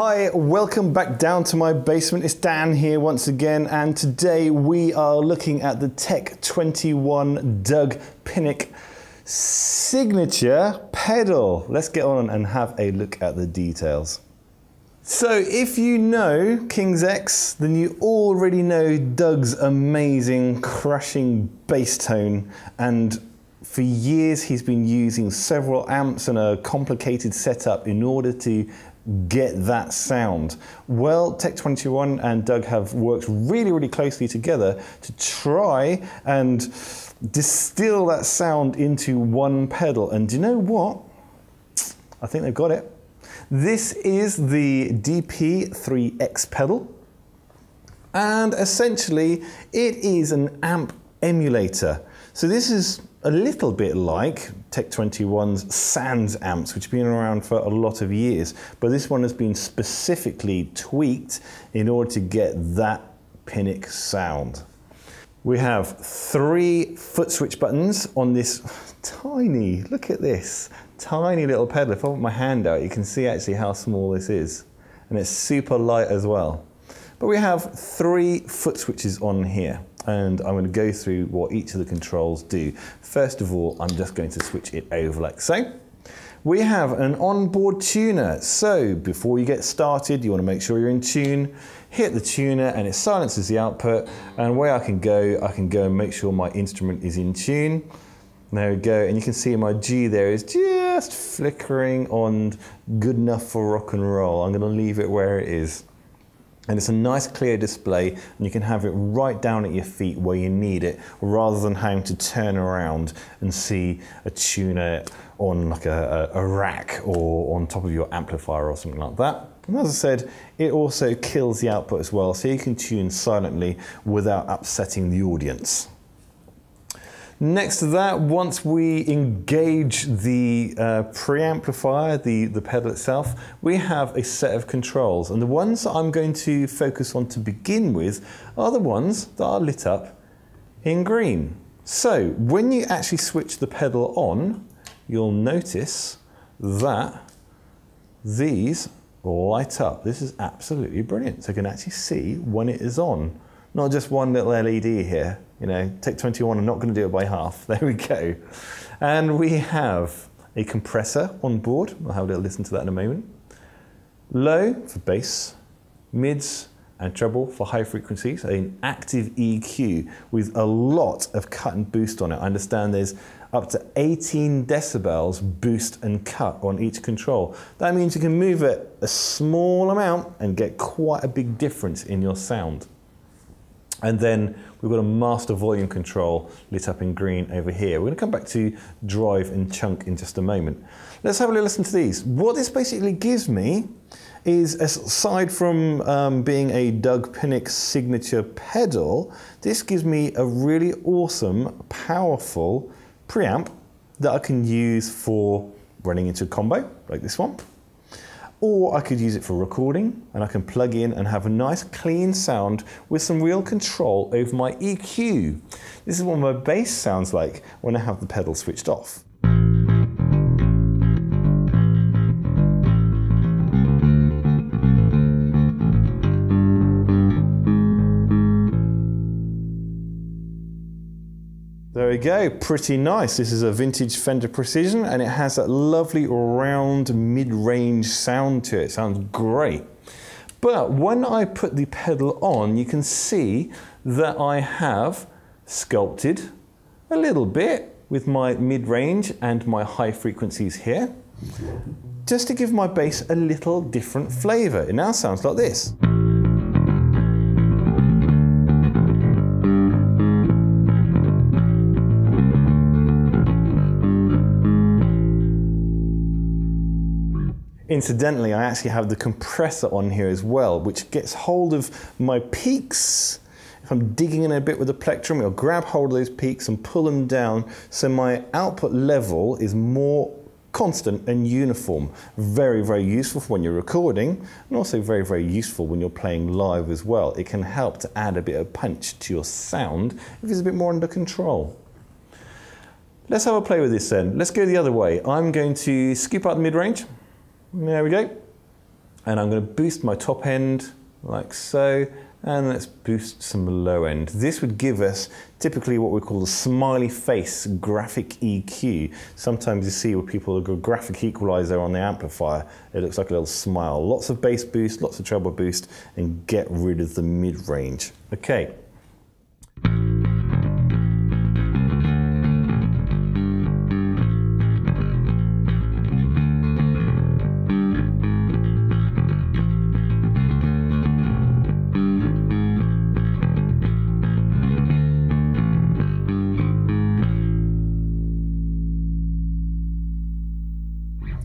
Hi, welcome back down to my basement. It's Dan here once again, and today we are looking at the Tech 21 Doug Pinnick signature pedal. Let's get on and have a look at the details. So if you know Kings X, then you already know Doug's amazing crashing bass tone, and for years he's been using several amps and a complicated setup in order to get that sound. Well, Tech 21 and Doug have worked really, really closely together to try and distill that sound into one pedal. And do you know what? I think they've got it. This is the DP-3X pedal, and essentially it is an amp emulator. So this is a little bit like Tech 21's SansAmps, which have been around for a lot of years, but this one has been specifically tweaked in order to get that Pinnick sound. We have three foot switch buttons on this tiny, look at this, tiny little pedal. If I put my hand out, you can see actually how small this is. And it's super light as well. But we have three foot switches on here, and I'm going to go through what each of the controls do. First of all, I'm just going to switch it over like so. We have an onboard tuner. So before you get started, you want to make sure you're in tune. Hit the tuner and it silences the output. And where I can go and make sure my instrument is in tune. There we go. And you can see my G there is just flickering on good enough for rock and roll. I'm going to leave it where it is. And it's a nice clear display, and you can have it right down at your feet where you need it, rather than having to turn around and see a tuner on like a rack or on top of your amplifier or something like that. And as I said, it also kills the output as well, so you can tune silently without upsetting the audience. Next to that, once we engage the preamplifier, the pedal itself, we have a set of controls. And the ones that I'm going to focus on to begin with are the ones that are lit up in green. So when you actually switch the pedal on, you'll notice that these light up. This is absolutely brilliant. So you can actually see when it is on. Not just one little LED here. You know, Tech 21, I'm not going to do it by half. There we go. And we have a compressor on board. I'll have a little listen to that in a moment. Low for bass, mids and treble for high frequencies. An active EQ with a lot of cut and boost on it. I understand there's up to 18 decibels boost and cut on each control. That means you can move it a small amount and get quite a big difference in your sound. And then we've got a master volume control lit up in green over here. We're going to come back to drive and chunk in just a moment. Let's have a little listen to these. What this basically gives me is, aside from being a Doug Pinnick signature pedal, this gives me a really awesome, powerful preamp that I can use for running into a combo, like this one. Or I could use it for recording, and I can plug in and have a nice clean sound with some real control over my EQ. This is what my bass sounds like when I have the pedal switched off. There we go, pretty nice. This is a vintage Fender Precision, and it has that lovely round mid-range sound to it. Sounds great. But when I put the pedal on, you can see that I have sculpted a little bit with my mid-range and my high frequencies here, just to give my bass a little different flavor. It now sounds like this. Incidentally, I actually have the compressor on here as well, which gets hold of my peaks. If I'm digging in a bit with the plectrum, it'll grab hold of those peaks and pull them down, so my output level is more constant and uniform. Very, very useful for when you're recording, and also very, very useful when you're playing live as well. It can help to add a bit of punch to your sound if it's a bit more under control. Let's have a play with this then. Let's go the other way. I'm going to scoop out the mid-range. There we go. and I'm going to boost my top end like so, and let's boost some low end. This would give us typically what we call the smiley face graphic EQ. Sometimes you see where people do a graphic equalizer on the amplifier. It looks like a little smile. Lots of bass boost, lots of treble boost, and get rid of the mid-range. Okay.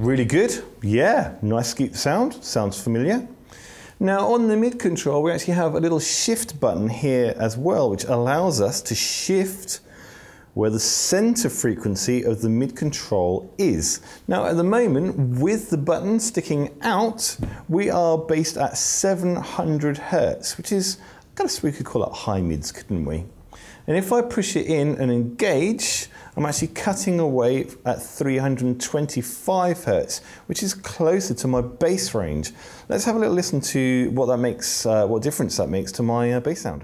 Really good, yeah, nice scoop sound, sounds familiar. Now on the mid control we actually have a little shift button here as well, which allows us to shift where the center frequency of the mid control is. Now at the moment, with the button sticking out, we are based at 700 Hertz, which is, I guess we could call it high mids, couldn't we? And if I push it in and engage, I'm actually cutting away at 325 Hertz, which is closer to my bass range. Let's have a little listen to what that makes, what difference that makes to my bass sound.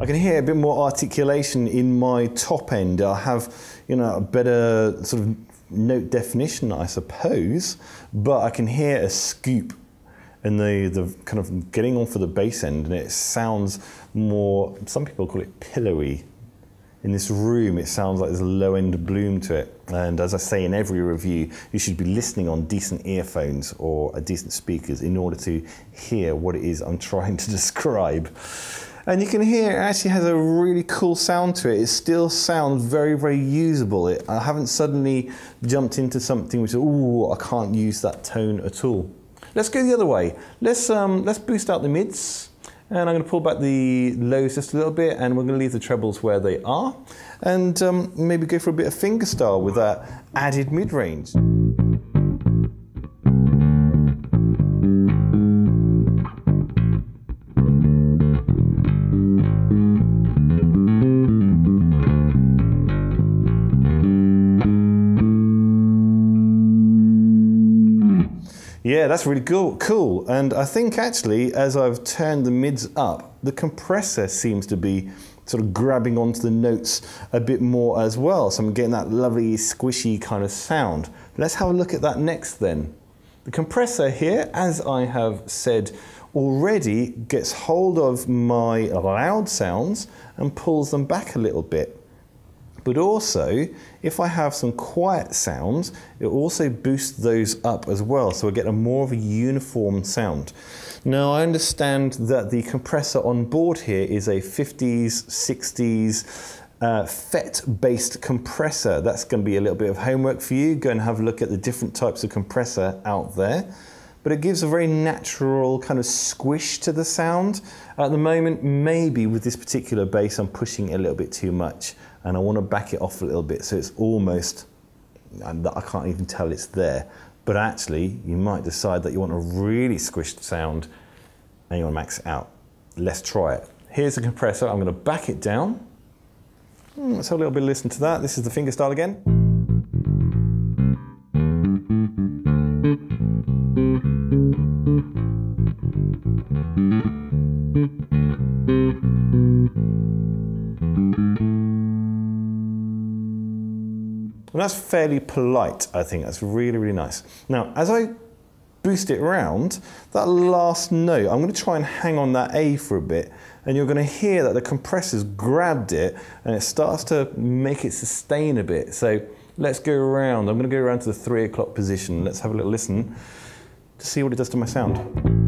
I can hear a bit more articulation in my top end. I have, you know, a better sort of note definition, I suppose, but I can hear a scoop in the kind of getting on for the bass end, and it sounds more, some people call it pillowy. In this room, it sounds like there's a low-end bloom to it. And as I say in every review, you should be listening on decent earphones or decent speakers in order to hear what it is I'm trying to describe. And you can hear it actually has a really cool sound to it. It still sounds very, very usable. I haven't suddenly jumped into something which, ooh, I can't use that tone at all. Let's go the other way. Let's boost out the mids. And I'm going to pull back the lows just a little bit, and we're going to leave the trebles where they are. And maybe go for a bit of fingerstyle with that added mid-range. Yeah, that's really cool. And I think actually, as I've turned the mids up, the compressor seems to be sort of grabbing onto the notes a bit more as well. So I'm getting that lovely squishy kind of sound. Let's have a look at that next then. The compressor here, as I have said already, gets hold of my loud sounds and pulls them back a little bit. But also, if I have some quiet sounds, it also boosts those up as well, so I get a more of a uniform sound. Now, I understand that the compressor on board here is a 50s, 60s FET-based compressor. That's going to be a little bit of homework for you. Go and have a look at the different types of compressor out there. But it gives a very natural kind of squish to the sound. At the moment, maybe with this particular bass, I'm pushing it a little bit too much, and I want to back it off a little bit, so it's almost, I can't even tell it's there. But actually, you might decide that you want a really squished sound and you want to max it out. Let's try it. Here's the compressor, I'm going to back it down. Let's have a little bit of listen to that. This is the fingerstyle again. Well, that's fairly polite, I think. That's really, really nice. Now, as I boost it round, that last note, I'm going to try and hang on that A for a bit, and you're going to hear that the compressor's grabbed it, and it starts to make it sustain a bit. So let's go around. I'm going to go around to the 3 o'clock position. Let's have a little listen to see what it does to my sound.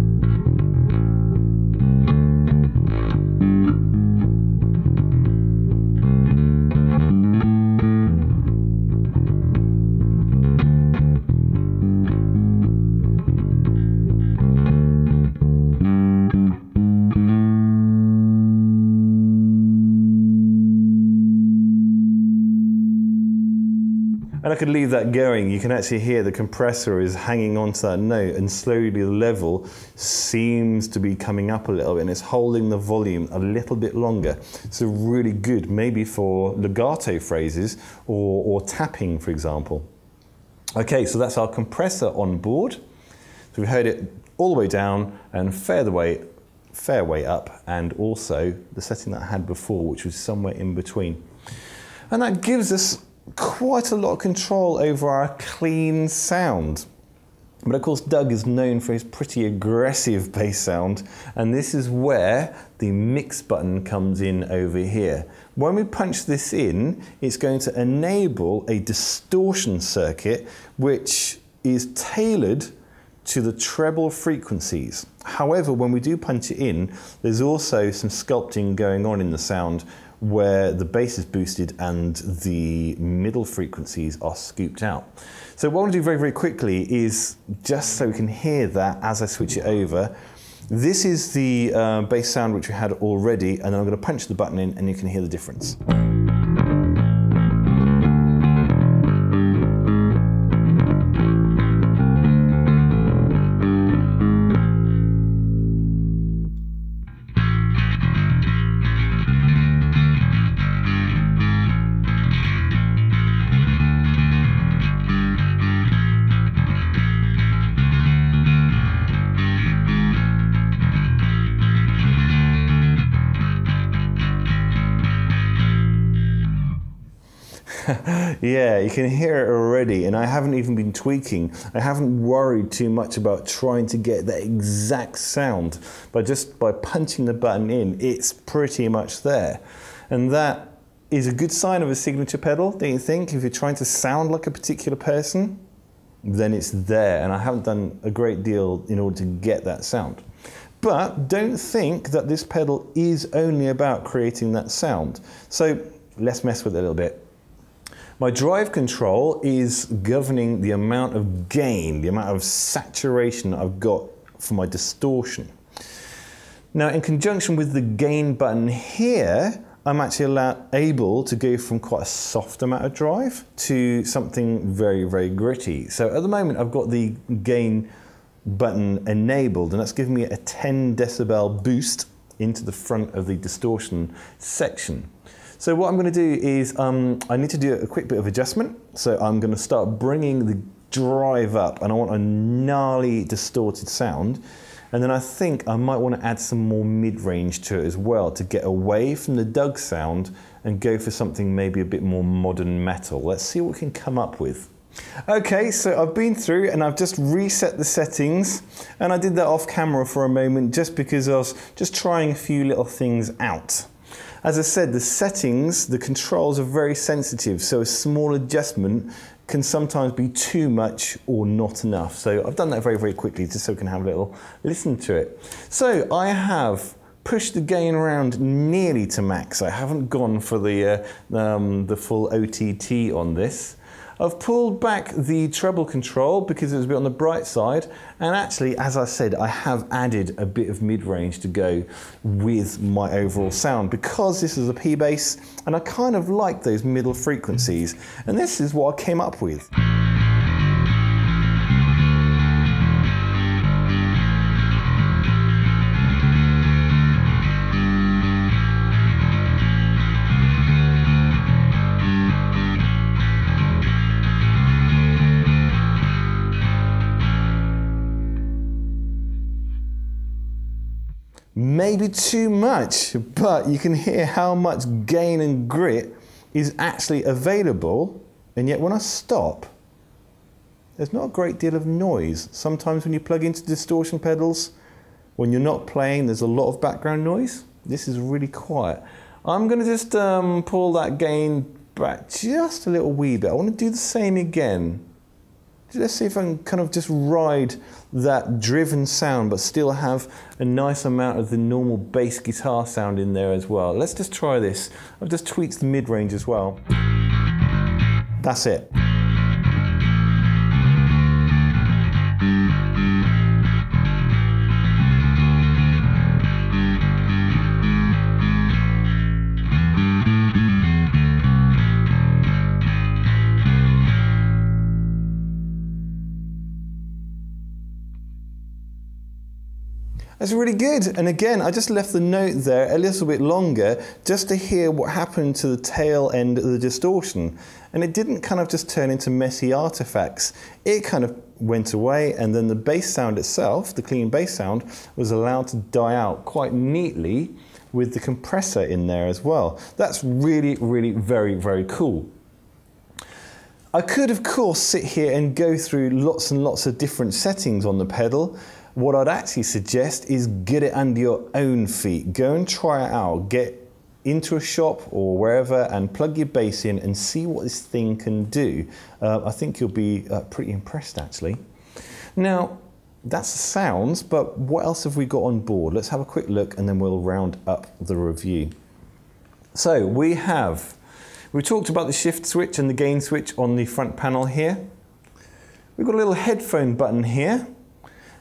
I could leave that going, you can actually hear the compressor is hanging onto that note, and slowly the level seems to be coming up a little bit, and it's holding the volume a little bit longer. So really good, maybe for legato phrases or tapping, for example. Okay, so that's our compressor on board. So we heard it all the way down and fairway up, and also the setting that I had before, which was somewhere in between. And that gives us quite a lot of control over our clean sound. But of course, Doug is known for his pretty aggressive bass sound, and this is where the mix button comes in over here. When we punch this in, it's going to enable a distortion circuit which is tailored to the treble frequencies. However, when we do punch it in, there's also some sculpting going on in the sound where the bass is boosted and the middle frequencies are scooped out. So what I want to do very, very quickly is, just so we can hear that as I switch it over, this is the bass sound which we had already, and then I'm going to punch the button in and you can hear the difference. Yeah, you can hear it already, and I haven't even been tweaking. I haven't worried too much about trying to get that exact sound, but just by punching the button in, it's pretty much there. And that is a good sign of a signature pedal, don't you think? If you're trying to sound like a particular person, then it's there, and I haven't done a great deal in order to get that sound. But don't think that this pedal is only about creating that sound. So let's mess with it a little bit. My drive control is governing the amount of gain, the amount of saturation I've got for my distortion. Now, in conjunction with the gain button here, I'm actually able to go from quite a soft amount of drive to something very, very gritty. So at the moment, I've got the gain button enabled, and that's giving me a 10 decibel boost into the front of the distortion section. So what I'm going to do is I need to do a quick bit of adjustment. So I'm going to start bringing the drive up, and I want a gnarly distorted sound. And then I think I might want to add some more mid-range to it as well, to get away from the Doug sound and go for something maybe a bit more modern metal. Let's see what we can come up with. Okay, so I've been through and I've just reset the settings, and I did that off camera for a moment just because I was just trying a few little things out. As I said, the settings, the controls are very sensitive, so a small adjustment can sometimes be too much or not enough. So I've done that very, very quickly just so we can have a little listen to it. So I have pushed the gain around nearly to max. I haven't gone for the full OTT on this. I've pulled back the treble control because it was a bit on the bright side, and actually, as I said, I have added a bit of mid-range to go with my overall sound because this is a P bass, and I kind of like those middle frequencies, and this is what I came up with. Maybe too much, but you can hear how much gain and grit is actually available, and yet when I stop, there's not a great deal of noise. Sometimes when you plug into distortion pedals, when you're not playing, there's a lot of background noise. This is really quiet. I'm going to just pull that gain back just a little wee bit. I want to do the same again. Let's see if I can kind of just ride that driven sound but still have a nice amount of the normal bass guitar sound in there as well. Let's just try this. I've just tweaked the mid-range as well. That's it. That's really good. And again, I just left the note there a little bit longer just to hear what happened to the tail end of the distortion. And it didn't kind of just turn into messy artifacts. It kind of went away, and then the bass sound itself, the clean bass sound, was allowed to die out quite neatly with the compressor in there as well. That's really, really very, very cool. I could, of course, sit here and go through lots and lots of different settings on the pedal. What I'd actually suggest is get it under your own feet. Go and try it out. Get into a shop or wherever and plug your bass in and see what this thing can do. I think you'll be pretty impressed, actually. Now, that's the sounds, but what else have we got on board? Let's have a quick look and then we'll round up the review. So we talked about the shift switch and the gain switch on the front panel here. We've got a little headphone button here.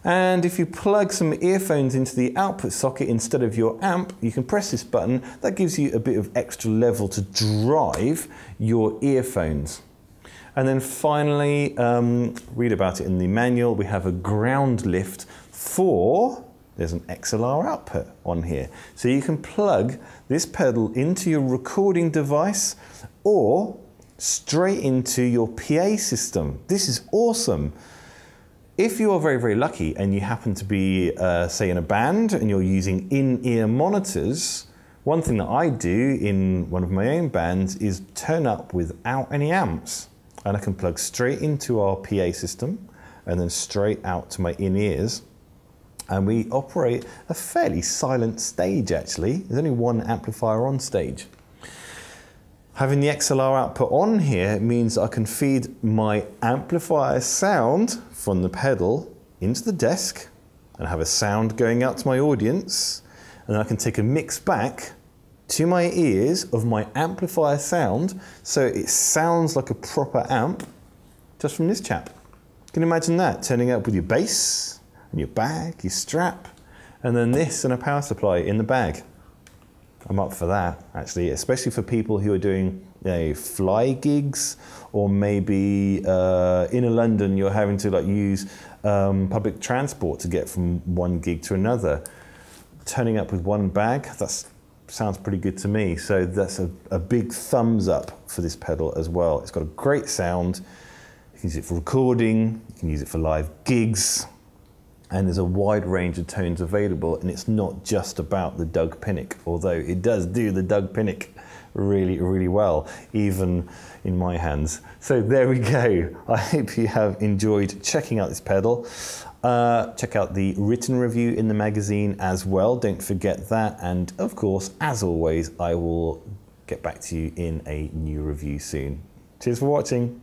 And if you plug some earphones into the output socket instead of your amp, you can press this button. That gives you a bit of extra level to drive your earphones. And then finally, read about it in the manual, we have a ground lift for, there's an XLR output on here. So you can plug this pedal into your recording device or straight into your PA system. This is awesome. If you are very, very lucky and you happen to be, say, in a band and you're using in-ear monitors, one thing that I do in one of my own bands is turn up without any amps. And I can plug straight into our PA system and then straight out to my in-ears. And we operate a fairly silent stage, actually. There's only one amplifier on stage. Having the XLR output on here means I can feed my amplifier sound from the pedal into the desk and have a sound going out to my audience. And I can take a mix back to my ears of my amplifier sound, so it sounds like a proper amp just from this chap. Can you imagine that? Turning up with your bass and your bag, your strap, and then this and a power supply in the bag. I'm up for that, actually, especially for people who are doing, you know, fly gigs, or maybe inner London you're having to like use public transport to get from one gig to another. Turning up with one bag, that sounds pretty good to me. So that's a big thumbs up for this pedal as well. It's got a great sound. You can use it for recording, you can use it for live gigs, and there's a wide range of tones available, and it's not just about the Doug Pinnick, although it does do the Doug Pinnick really, really well, even in my hands. So there we go. I hope you have enjoyed checking out this pedal. Check out the written review in the magazine as well, don't forget that. And of course, as always, I will get back to you in a new review soon. Cheers for watching.